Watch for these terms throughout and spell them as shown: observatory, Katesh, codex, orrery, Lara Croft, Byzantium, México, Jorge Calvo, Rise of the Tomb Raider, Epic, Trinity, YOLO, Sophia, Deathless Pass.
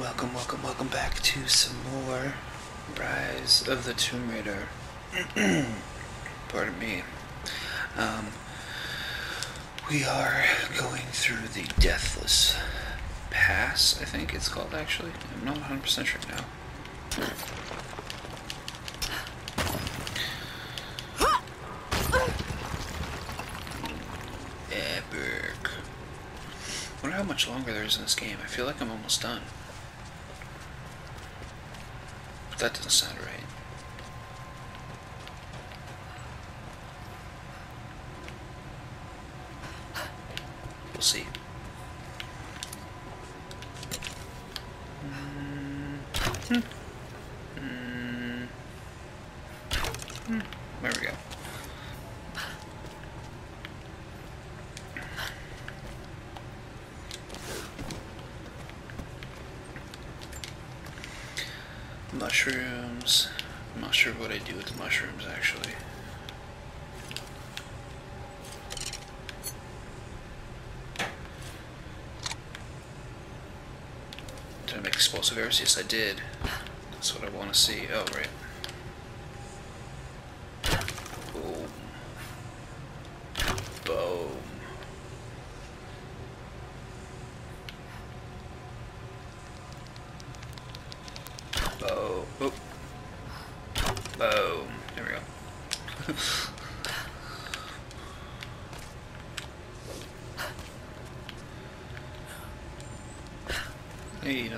Welcome, welcome, welcome back to some more Rise of the Tomb Raider. Pardon me. We are going through the Deathless Pass, I think it's called, actually. I'm not 100% sure now. Epic. I wonder how much longer there is in this game. I feel like I'm almost done. But that doesn't sound right. We'll see. There we go. Mushrooms. I'm not sure what I do with the mushrooms, actually. Did I make explosive arrows? Yes, I did. That's what I want to see. Oh, right.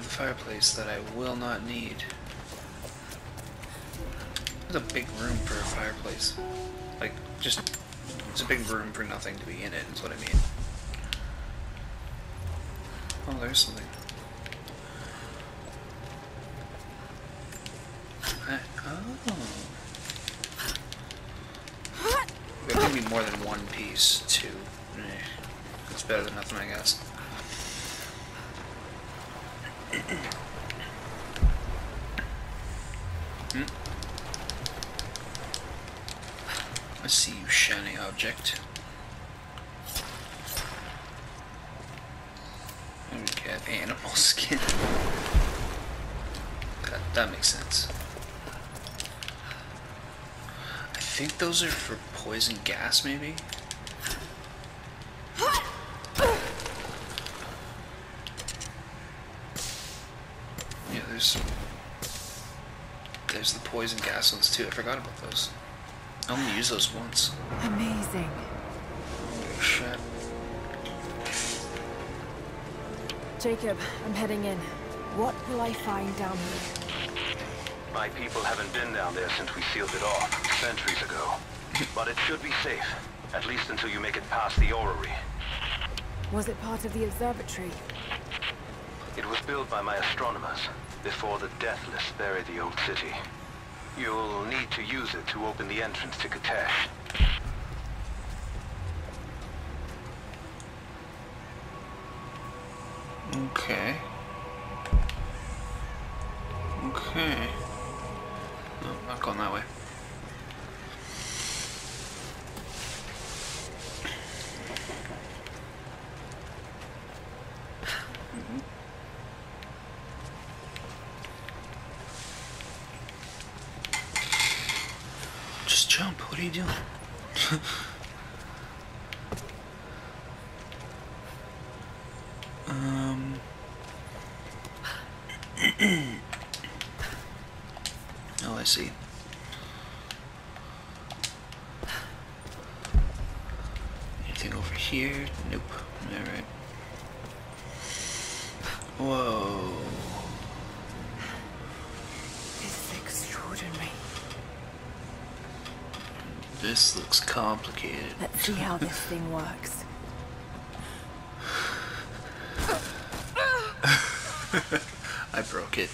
Fireplace that I will not need. There's a big room for a fireplace. Like, just, it's a big room for nothing to be in it, is what I mean. Oh, there's something. Oh. There can be more than one piece, too. That's better than nothing, I guess. I see you, shiny object. And we get animal skin. God, that makes sense. I think those are for poison gas, maybe? There's the poison gas ones too. I forgot about those. I only use those once. Amazing. Oh shit. Jacob, I'm heading in. What will I find down here? My people haven't been down there since we sealed it off centuries ago. But it should be safe, at least until you make it past the orrery. Was it part of the observatory? It was built by my astronomers before the Deathless buried the old city. You'll need to use it to open the entrance to Katesh. Okay. Okay. No, I'm not going that way. What are you doing? Oh, I see. Anything over here? Nope. Alright. Whoa. This is extraordinary. This looks complicated. Let's see how this thing works. I broke it.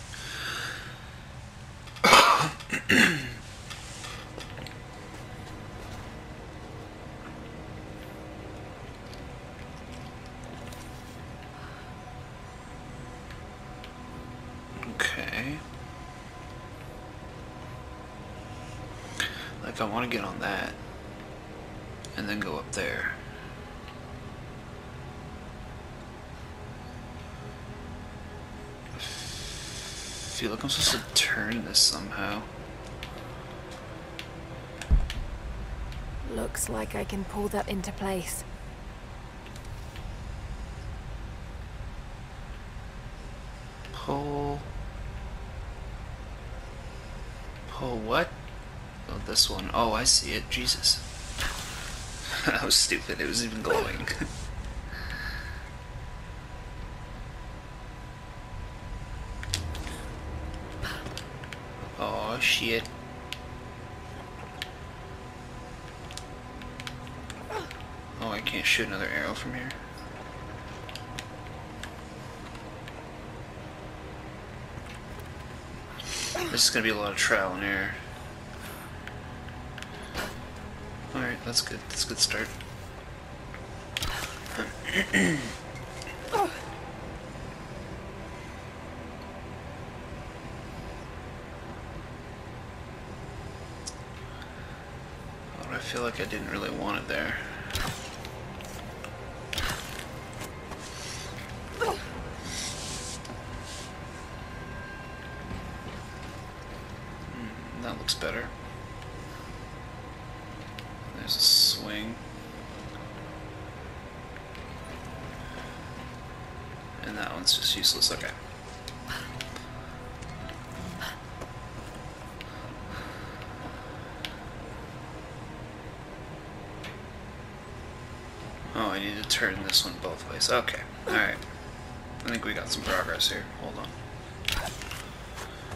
I want to get on that and then go up there. feel like I'm supposed to turn this somehow. Looks like I can pull that into place. Pull what? Oh, this one. Oh, I see it. Jesus. That was stupid. It was even glowing. Oh, shit. Oh, I can't shoot another arrow from here. This is going to be a lot of trial and error. Alright, that's good. That's a good start. I feel like I didn't really want it there. That looks better. There's a swing. And that one's just useless. Okay. Oh, I need to turn this one both ways. Okay. Alright. I think we got some progress here. Hold on.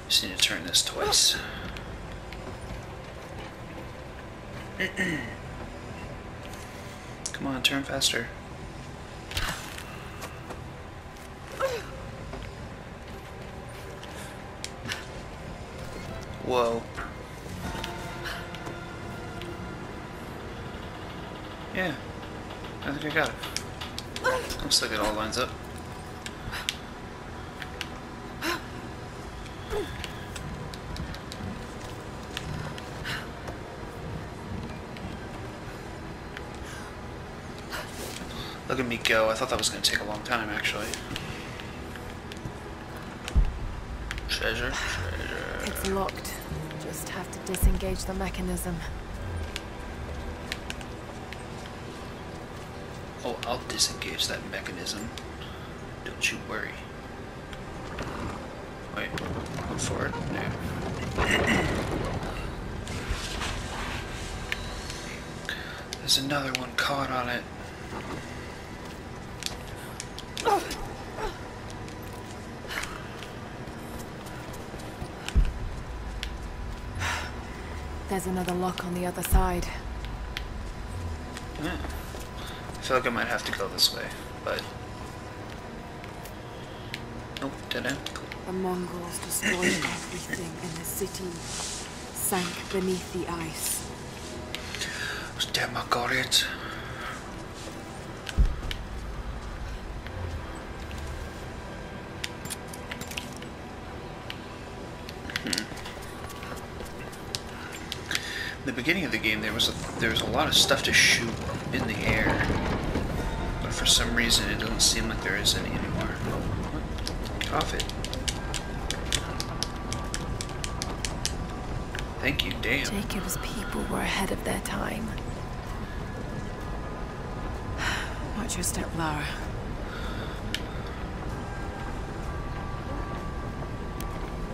Just need to turn this twice. Come on, turn faster. Whoa. Yeah, I think I got it. Looks like it all lines up. Look at me go. I thought that was going to take a long time, actually. Treasure? Treasure. It's locked. Just have to disengage the mechanism. Oh, I'll disengage that mechanism. Don't you worry. Wait. Look for it? No. There's another one caught on it. There's another lock on the other side. Yeah. I feel like I might have to go this way, but... Nope, dead end. Cool. The Mongols destroyed everything in the city, sank beneath the ice. Damn, I got it. The beginning of the game, there was a lot of stuff to shoot in the air, but for some reason it doesn't seem like there is any anymore. Get off it! Thank you, damn. Jacob's people were ahead of their time. Watch your step, Lara.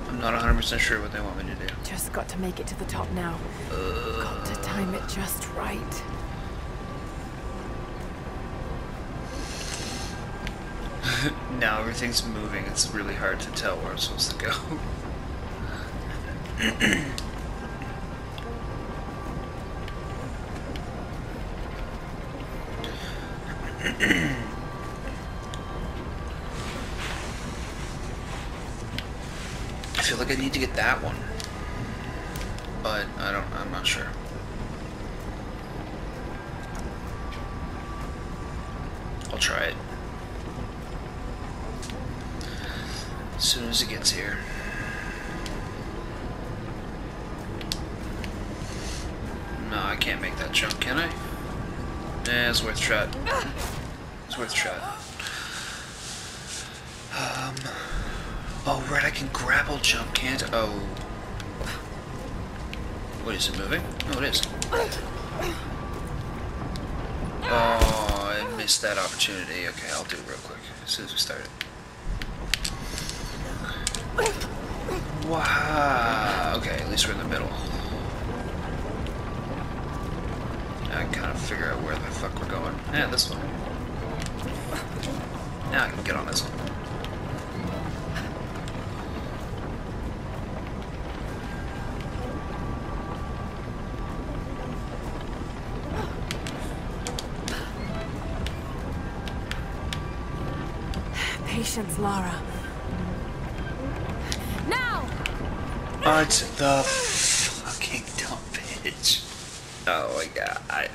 I'm not 100% sure what they want me to do. Just got to make it to the top now. Got to time it just right. Now everything's moving. It's really hard to tell where I'm supposed to go. I feel like I need to get that one, but I'm not sure. I'll try it as soon as it gets here. No, I can't make that jump, can I? Nah, it's worth a shot. It's worth a shot. Oh, right, I can grapple jump, can't I? Oh. What is it moving? Oh, it is. Oh, I missed that opportunity. Okay, I'll do it real quick as soon as we start it. Wow. Okay, at least we're in the middle. I can kind of figure out where the fuck we're going. Yeah, this one. Now I can get on this one. Patience, Lara. Now! But the fucking dumb bitch. Oh my god. I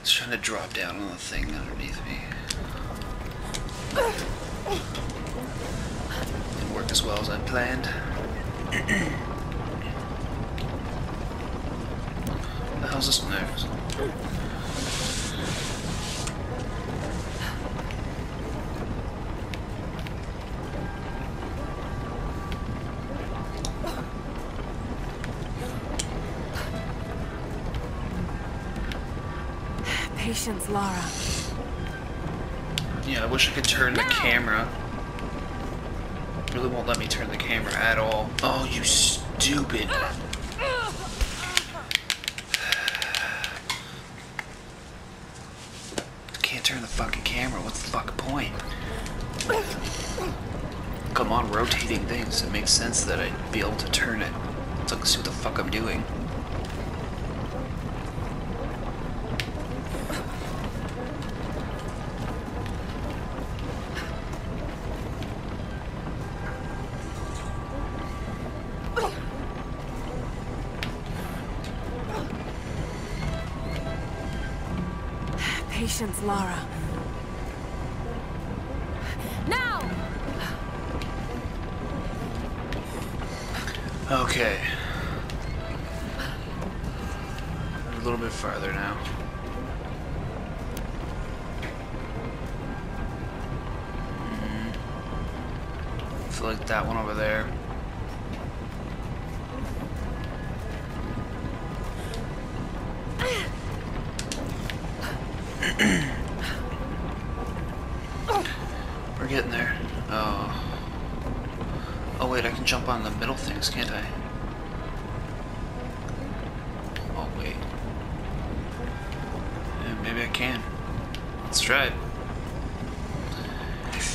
was trying to drop down on the thing underneath me. Didn't work as well as I planned. What the hell's this one there? Lara. Yeah, I wish I could turn the camera. It really won't let me turn the camera at all. Oh, you stupid. Can't turn the fucking camera. What's the fucking point? Come on, rotating things. It makes sense that I'd be able to turn it. Let's see what the fuck I'm doing. Lara. Now. Okay. A little bit farther now. I feel like that one over there. We're getting there. Oh. Oh wait, I can jump on the middle things, can't I? Oh wait. Yeah, maybe I can. Let's try it.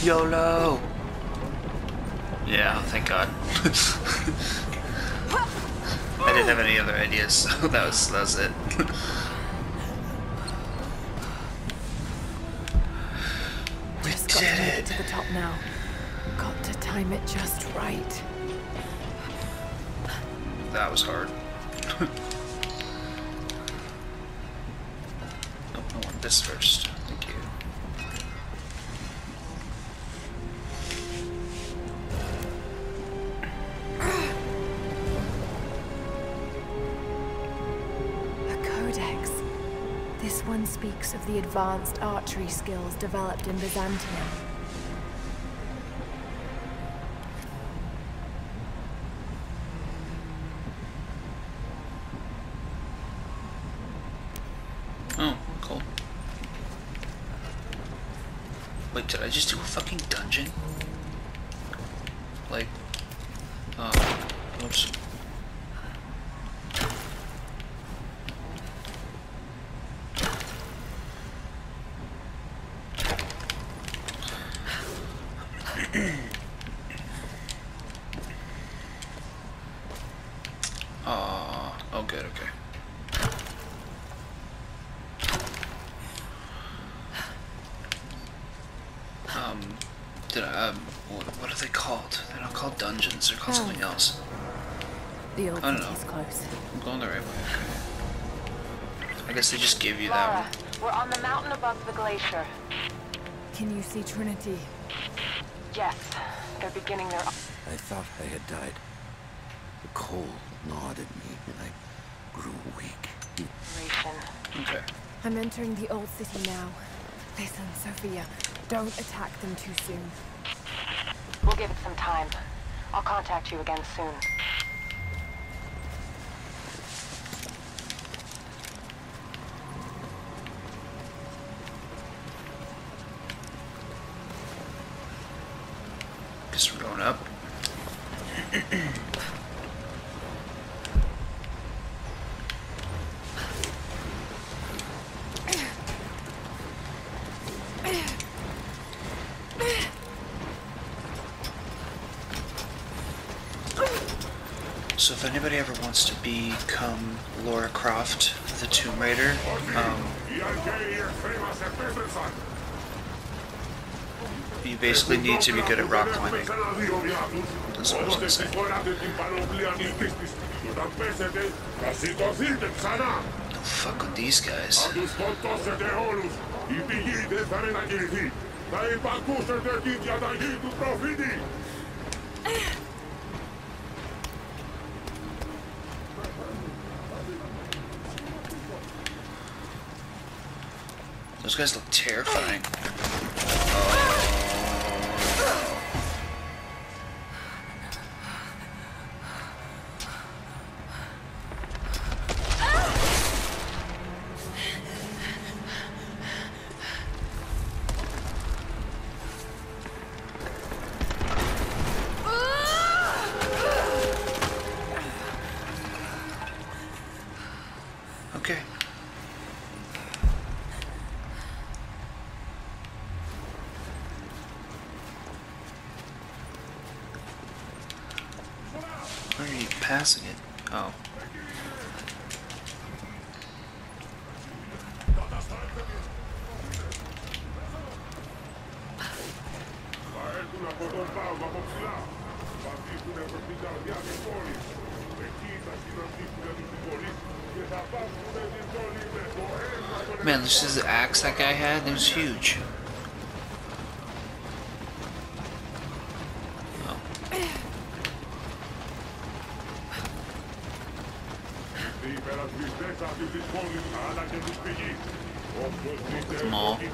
YOLO! Yeah, thank God. I didn't have any other ideas, so that was it. Now, got to time it just right. That was hard. Nope, I want this first. Thank you. The codex. This one speaks of the advanced archery skills developed in Byzantium. Wait, did I just do a fucking dungeon? Like, whoops. Oh, good, okay. What are they called? They're not called dungeons, they're called something else. The old is close. I'm going the right way, okay. I guess they just give you Lara, that one. We're on the mountain above the glacier. Can you see Trinity? Yes, they're beginning their... I thought I had died. The cold gnawed at me and I grew weak. Okay. I'm entering the old city now. Listen, Sophia, don't attack them too soon. We'll give it some time. I'll contact you again soon. Guess we're going up. So if anybody ever wants to become Lara Croft, the Tomb Raider, you basically need to be good at rock climbing. That's what I was gonna say. Don't fuck with these guys. Those guys look terrifying. Passing it. Oh. Man, this is the axe that guy had. It was huge.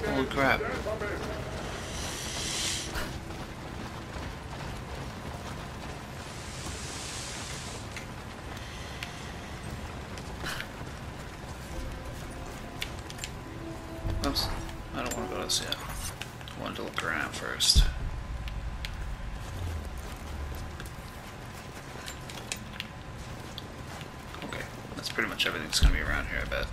Holy crap. Oops. I don't want to go to this yet. I wanted to look around first. Okay. That's pretty much everything that's going to be around here, I bet.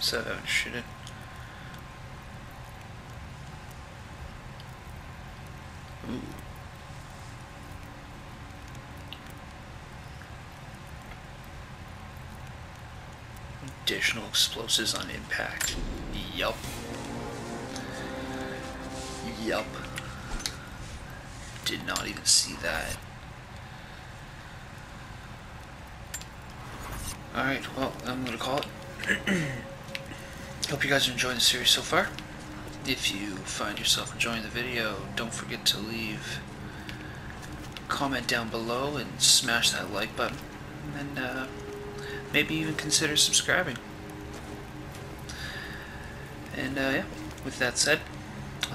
So should it? Ooh. Additional explosives on impact. Yup. Yup. Did not even see that. Alright, well, I'm gonna call it. Hope you guys are enjoying the series so far. If you find yourself enjoying the video, don't forget to leave a comment down below and smash that like button. And maybe even consider subscribing. And yeah, with that said, I'll